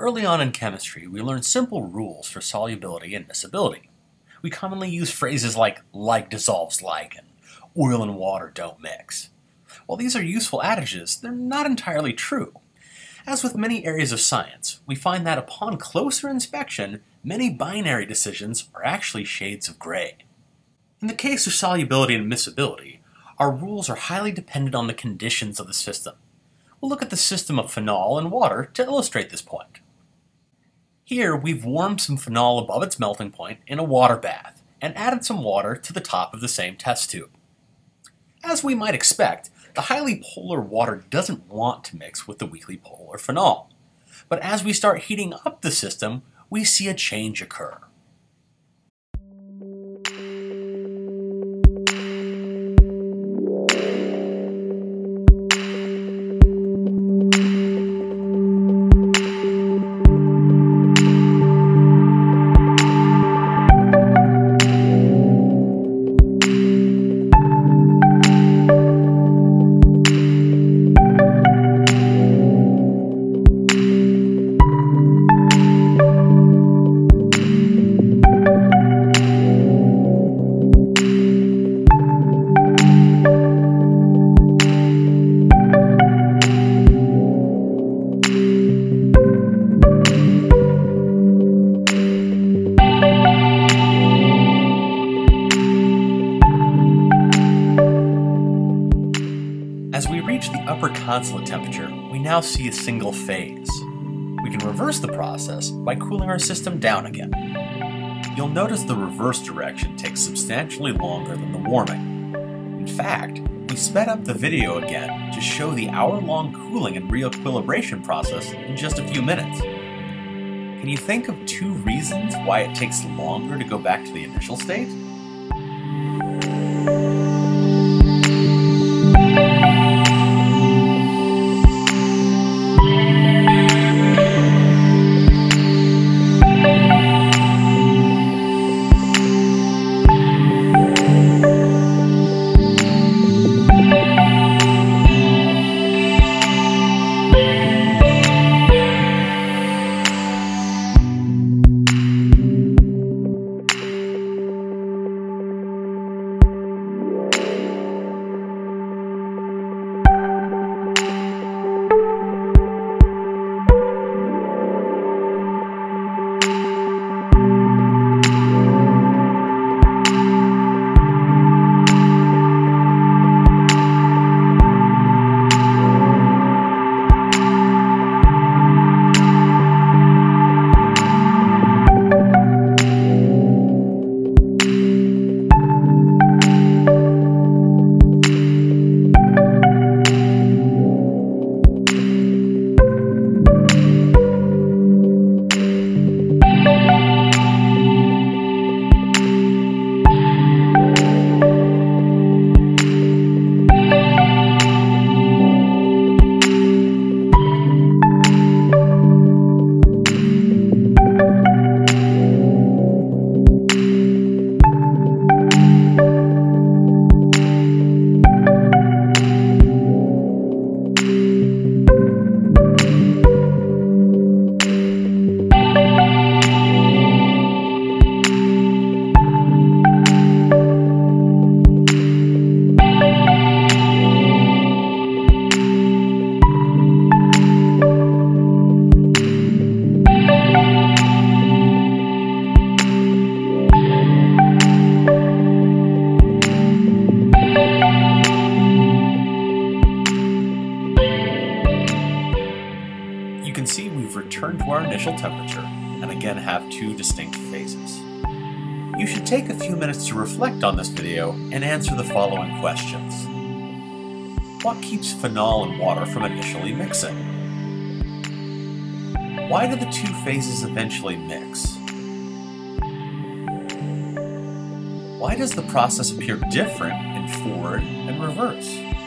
Early on in chemistry, we learn simple rules for solubility and miscibility. We commonly use phrases like dissolves like, and oil and water don't mix. While these are useful adages, they're not entirely true. As with many areas of science, we find that upon closer inspection, many binary decisions are actually shades of gray. In the case of solubility and miscibility, our rules are highly dependent on the conditions of the system. We'll look at the system of phenol and water to illustrate this point. Here, we've warmed some phenol above its melting point in a water bath and added some water to the top of the same test tube. As we might expect, the highly polar water doesn't want to mix with the weakly polar phenol. But as we start heating up the system, we see a change occur. As we reach the upper consolute temperature, we now see a single phase. We can reverse the process by cooling our system down again. You'll notice the reverse direction takes substantially longer than the warming. In fact, we sped up the video again to show the hour-long cooling and re-equilibration process in just a few minutes. Can you think of two reasons why it takes longer to go back to the initial state? You can see we've returned to our initial temperature and again have two distinct phases. You should take a few minutes to reflect on this video and answer the following questions. What keeps phenol and water from initially mixing? Why do the two phases eventually mix? Why does the process appear different in forward and reverse?